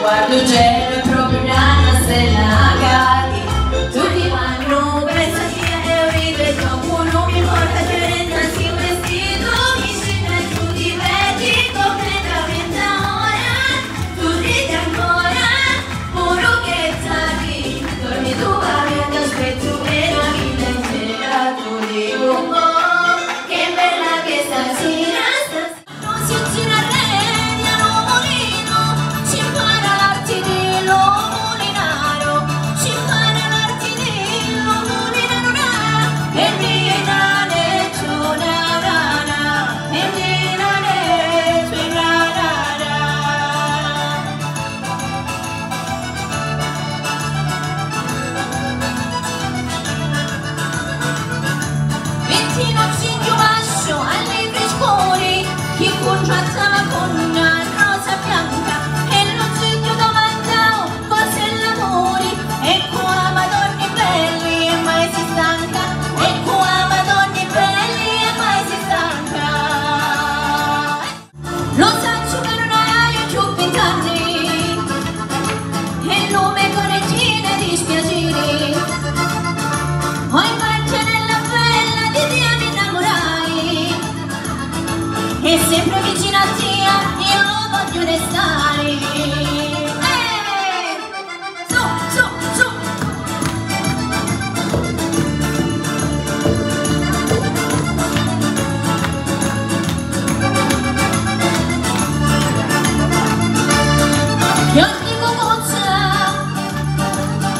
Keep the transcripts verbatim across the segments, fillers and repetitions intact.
Quando c'è proprio una stella cadi, tutti vanno per salire e ride qualcuno, mi porta che rendersi un vestito, mi scende tu diventi completamente ora, tu ridi ancora, puro che tardi, dormi tu aria ti aspetto e la vita intera tu di un po', che bella che stasera stasera. Contrattava con una rosa bianca e lo zio domandava cos'è l'amore, e qua madonna belli e mai si stanca, e qua madonna belli e mai si stanca. Lo saccio che non hai più piccante e lume con regine dispiacere, poi marcia nella bella di te mi innamorai e sempre vicino a te io voglio restare. Eeeh, su, su, su. Io dico mozza,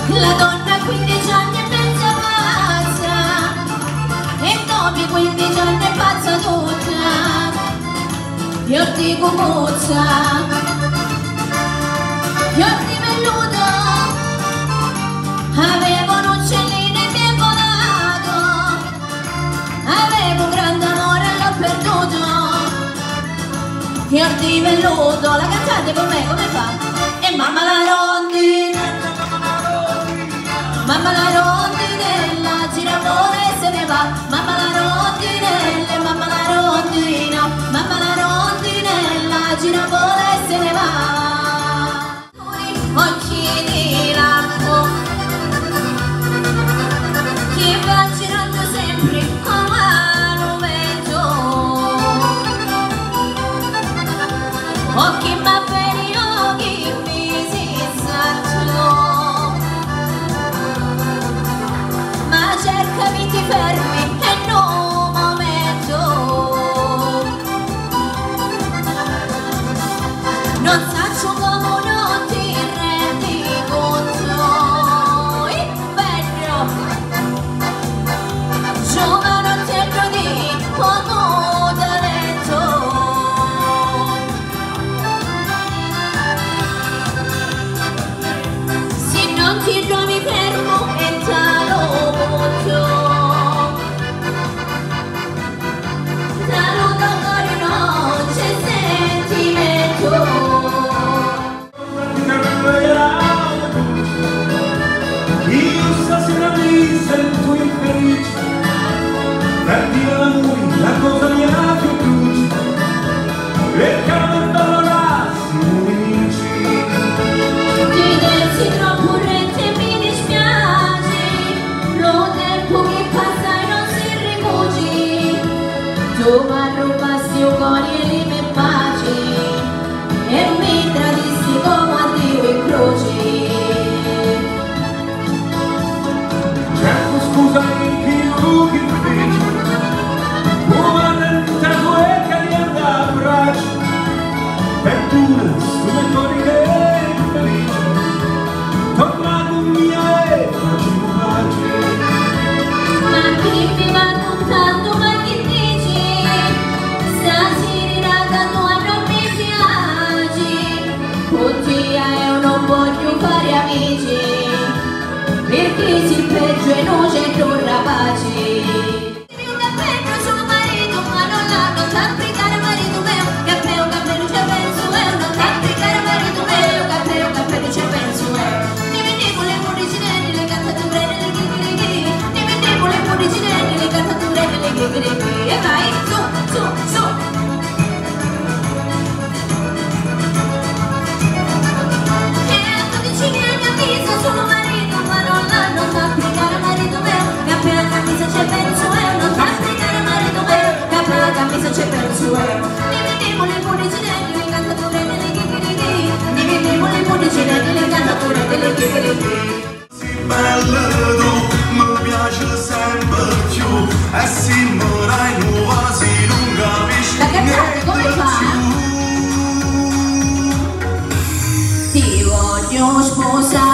la donna a quindici anni è mezza pazza e dopo quindici anni è pazza tutta. Io dico mozza, io ti velluto, avevo un uccellino e mi è volato, avevo un grande amore e l'ho perduto. Io ti velluto, la cantate con me come fa? E mamma la rondine, mamma la rondinella, gira amore e se ne va, mamma la rondinella, mamma la rondina, mamma la rondinella, gira vola e se ne va. Occhi di lago che va girando sempre come un vento, occhi ma per gli occhi mi si saccio, ma cercami ti fermi e no. Su, su, su. mio sposato.